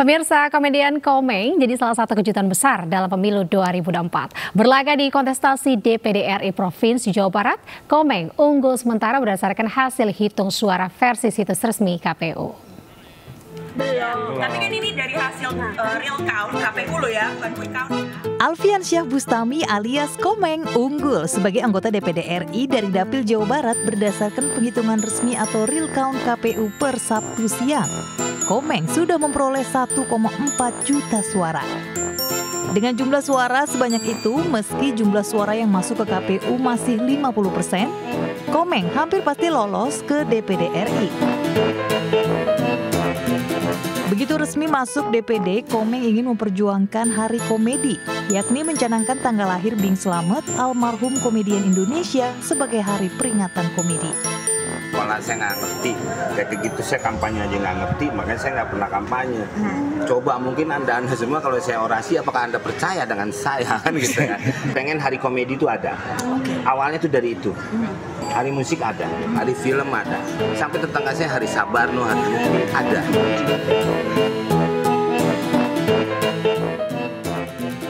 Pemirsa, komedian Komeng jadi salah satu kejutan besar dalam pemilu 2024. Berlaga di kontestasi DPD RI Provinsi Jawa Barat, Komeng unggul sementara berdasarkan hasil hitung suara versi situs resmi KPU. Tapi kan ini dari hasil real count KPU lo ya, bukan quick count. Alfian Syah Bustami alias Komeng unggul sebagai anggota DPD RI dari Dapil Jawa Barat berdasarkan penghitungan resmi atau real count KPU per Sabtu siang. Komeng sudah memperoleh 1,4 juta suara. Dengan jumlah suara sebanyak itu, meski jumlah suara yang masuk ke KPU masih 50%, Komeng hampir pasti lolos ke DPD RI. Begitu resmi masuk DPD, Komeng ingin memperjuangkan hari komedi, yakni mencanangkan tanggal lahir Bing Slamet, almarhum komedian Indonesia, sebagai hari peringatan komedi. Malah saya nggak ngerti, kayak gitu saya kampanye aja nggak ngerti, makanya saya nggak pernah kampanye. Coba mungkin anda semua kalau saya orasi, apakah anda percaya dengan saya kan gitu kan? Pengen hari komedi itu ada, awalnya itu dari itu, hari musik ada, hari film ada, sampai tetangga saya hari sabar no hari ini ada.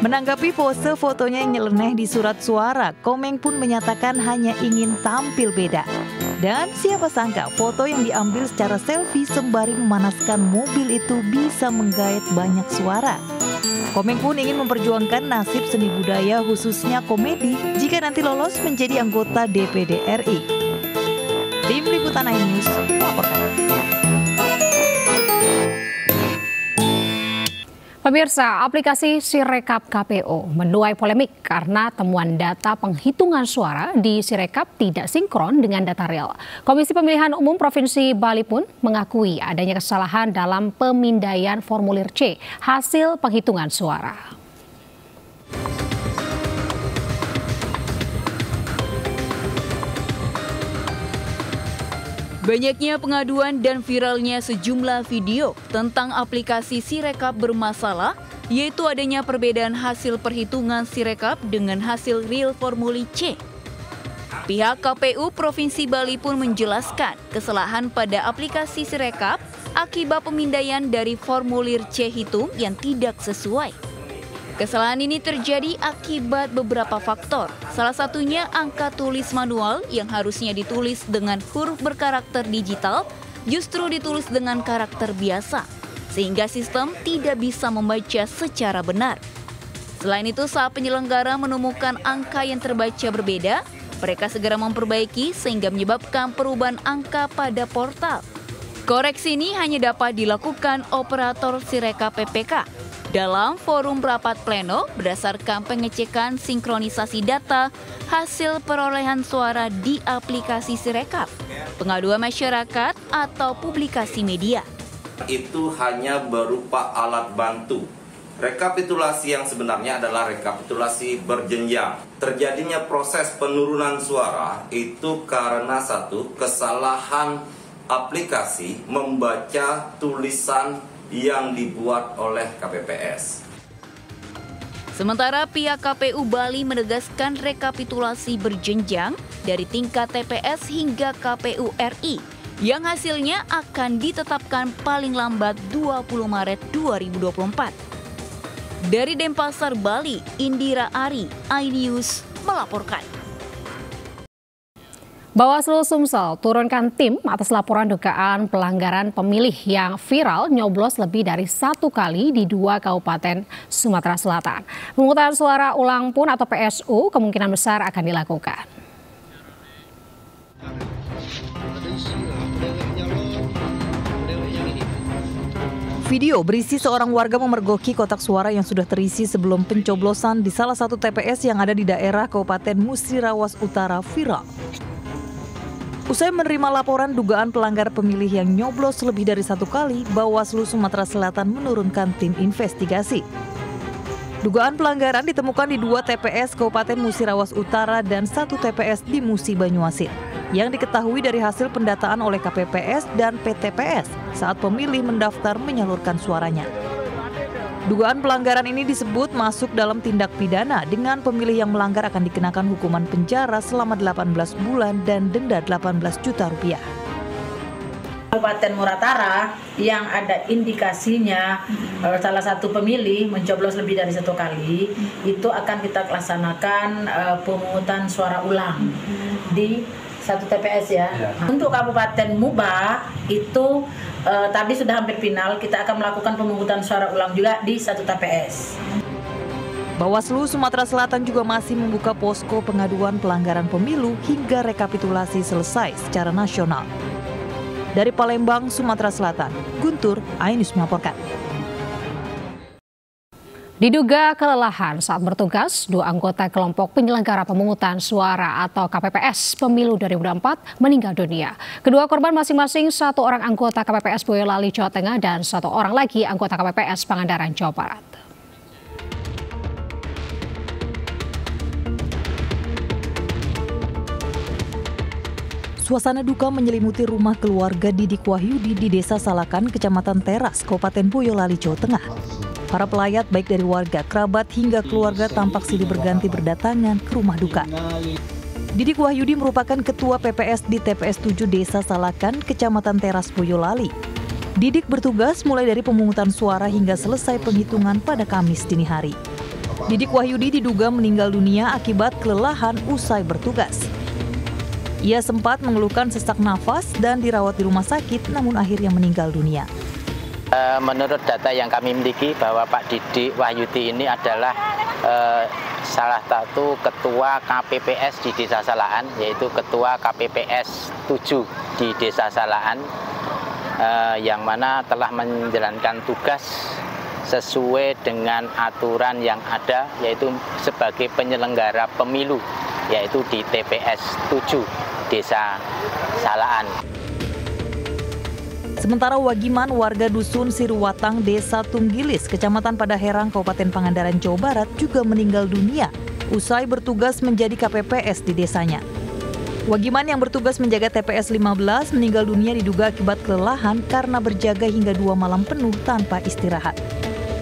Menanggapi pose fotonya yang nyeleneh di surat suara, Komeng pun menyatakan hanya ingin tampil beda. Dan siapa sangka foto yang diambil secara selfie sembari memanaskan mobil itu bisa menggait banyak suara. Komeng pun ingin memperjuangkan nasib seni budaya khususnya komedi jika nanti lolos menjadi anggota DPD RI. Tim Liputan iNews melaporkan. Pemirsa, aplikasi Sirekap KPU menuai polemik karena temuan data penghitungan suara di Sirekap tidak sinkron dengan data real. Komisi Pemilihan Umum Provinsi Bali pun mengakui adanya kesalahan dalam pemindaian formulir C hasil penghitungan suara. Banyaknya pengaduan dan viralnya sejumlah video tentang aplikasi Sirekap bermasalah, yaitu adanya perbedaan hasil perhitungan Sirekap dengan hasil real formulir C. Pihak KPU Provinsi Bali pun menjelaskan kesalahan pada aplikasi Sirekap akibat pemindaian dari formulir C hitung yang tidak sesuai. Kesalahan ini terjadi akibat beberapa faktor. Salah satunya angka tulis manual yang harusnya ditulis dengan huruf berkarakter digital justru ditulis dengan karakter biasa, sehingga sistem tidak bisa membaca secara benar. Selain itu, saat penyelenggara menemukan angka yang terbaca berbeda, mereka segera memperbaiki sehingga menyebabkan perubahan angka pada portal. Koreksi ini hanya dapat dilakukan operator Sirekap PPK. Dalam forum rapat pleno berdasarkan pengecekan sinkronisasi data hasil perolehan suara di aplikasi Sirekap, pengaduan masyarakat atau publikasi media. Itu hanya berupa alat bantu. Rekapitulasi yang sebenarnya adalah rekapitulasi berjenjang. Terjadinya proses penurunan suara itu karena satu, kesalahan aplikasi membaca tulisan yang dibuat oleh KPPS. Sementara pihak KPU Bali menegaskan rekapitulasi berjenjang dari tingkat TPS hingga KPU RI yang hasilnya akan ditetapkan paling lambat 20 Maret 2024. Dari Denpasar, Bali, Indira Ari, iNews melaporkan. Bawaslu Sumsel turunkan tim atas laporan dugaan pelanggaran pemilih yang viral nyoblos lebih dari 1 kali di 2 kabupaten Sumatera Selatan. Pemungutan suara ulang pun atau PSU kemungkinan besar akan dilakukan. Video berisi seorang warga memergoki kotak suara yang sudah terisi sebelum pencoblosan di salah satu TPS yang ada di daerah Kabupaten Musirawas Utara viral. Usai menerima laporan dugaan pelanggar pemilih yang nyoblos lebih dari 1 kali, Bawaslu Sumatera Selatan menurunkan tim investigasi. Dugaan pelanggaran ditemukan di 2 TPS Kabupaten Musirawas Utara dan 1 TPS di Musi Banyuasin, yang diketahui dari hasil pendataan oleh KPPS dan PTPS saat pemilih mendaftar menyalurkan suaranya. Dugaan pelanggaran ini disebut masuk dalam tindak pidana dengan pemilih yang melanggar akan dikenakan hukuman penjara selama 18 bulan dan denda Rp18 juta. Kabupaten Muratara yang ada indikasinya salah satu pemilih mencoblos lebih dari satu kali, itu akan kita laksanakan pemungutan suara ulang di satu TPS ya. Untuk Kabupaten Muba itu tadi sudah hampir final, kita akan melakukan pemungutan suara ulang juga di satu TPS. Bawaslu Sumatera Selatan juga masih membuka posko pengaduan pelanggaran pemilu hingga rekapitulasi selesai secara nasional. Dari Palembang, Sumatera Selatan, Guntur Ainus melaporkan. Diduga kelelahan saat bertugas, dua anggota kelompok penyelenggara pemungutan suara atau KPPS Pemilu 2004 meninggal dunia. Kedua korban masing-masing satu orang anggota KPPS Boyolali, Jawa Tengah, dan satu orang lagi anggota KPPS Pangandaran, Jawa Barat. Suasana duka menyelimuti rumah keluarga Didik Wahyudi di Desa Salakan, Kecamatan Teras, Kabupaten Boyolali, Jawa Tengah. Para pelayat baik dari warga, kerabat hingga keluarga tampak silih berganti berdatangan ke rumah duka. Didik Wahyudi merupakan ketua PPS di TPS 7 Desa Salakan, Kecamatan Teras, Boyolali. Didik bertugas mulai dari pemungutan suara hingga selesai penghitungan pada Kamis dini hari. Didik Wahyudi diduga meninggal dunia akibat kelelahan usai bertugas. Ia sempat mengeluhkan sesak nafas dan dirawat di rumah sakit, namun akhirnya meninggal dunia. Menurut data yang kami miliki bahwa Pak Didik Wahyudi ini adalah salah satu ketua KPPS di Desa Salakan, yaitu ketua KPPS 7 di Desa Salakan, yang mana telah menjalankan tugas sesuai dengan aturan yang ada, yaitu sebagai penyelenggara pemilu, yaitu di TPS 7 Desa Salakan. Sementara Wagiman, warga dusun Siruwatang, Desa Tunggilis, Kecamatan Padaherang, Kabupaten Pangandaran, Jawa Barat, juga meninggal dunia usai bertugas menjadi KPPS di desanya. Wagiman yang bertugas menjaga TPS 15 meninggal dunia diduga akibat kelelahan karena berjaga hingga 2 malam penuh tanpa istirahat.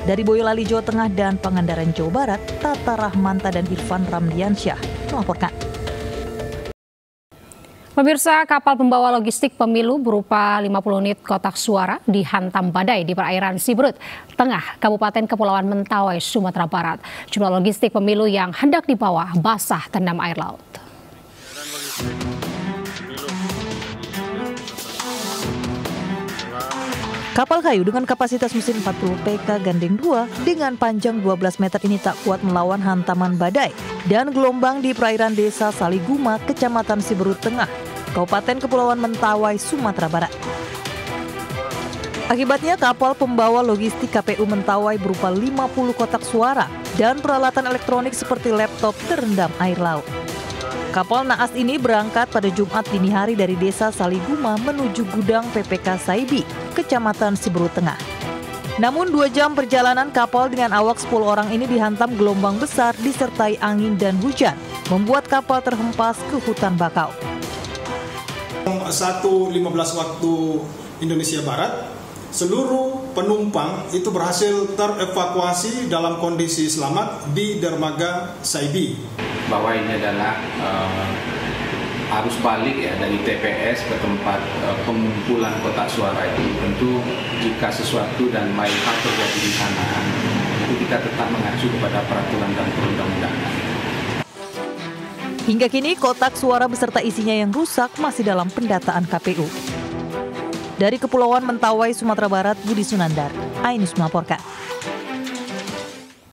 Dari Boyolali, Jawa Tengah dan Pangandaran, Jawa Barat, Tata Rahmanta dan Irfan Ramdiansyah melaporkan. Pemirsa, kapal pembawa logistik pemilu berupa 50 unit kotak suara dihantam badai di perairan Siberut, Tengah, Kabupaten Kepulauan Mentawai, Sumatera Barat. Jumlah logistik pemilu yang hendak dibawa basah terendam air laut. Kapal kayu dengan kapasitas mesin 40 PK gandeng 2 dengan panjang 12 meter ini tak kuat melawan hantaman badai dan gelombang di perairan Desa Saliguma, Kecamatan Siberut Tengah, Kabupaten Kepulauan Mentawai, Sumatera Barat. Akibatnya kapal pembawa logistik KPU Mentawai berupa 50 kotak suara dan peralatan elektronik seperti laptop terendam air laut. Kapal naas ini berangkat pada Jumat dini hari dari Desa Saliguma menuju gudang PPK Saibi, Kecamatan Siberut Tengah. Namun 2 jam perjalanan, kapal dengan awak 10 orang ini dihantam gelombang besar disertai angin dan hujan, membuat kapal terhempas ke hutan bakau. 1.15 waktu Indonesia Barat, seluruh penumpang itu berhasil terevakuasi dalam kondisi selamat di dermaga Saibi. Bahwa ini adalah arus balik ya dari TPS ke tempat pengumpulan kotak suara itu. Tentu jika sesuatu dan lain hal terjadi di sana, itu kita tetap mengacu kepada peraturan dan perundang-undangan. Hingga kini kotak suara beserta isinya yang rusak masih dalam pendataan KPU. Dari Kepulauan Mentawai, Sumatera Barat, Budi Sunandar, Ainus melaporkan.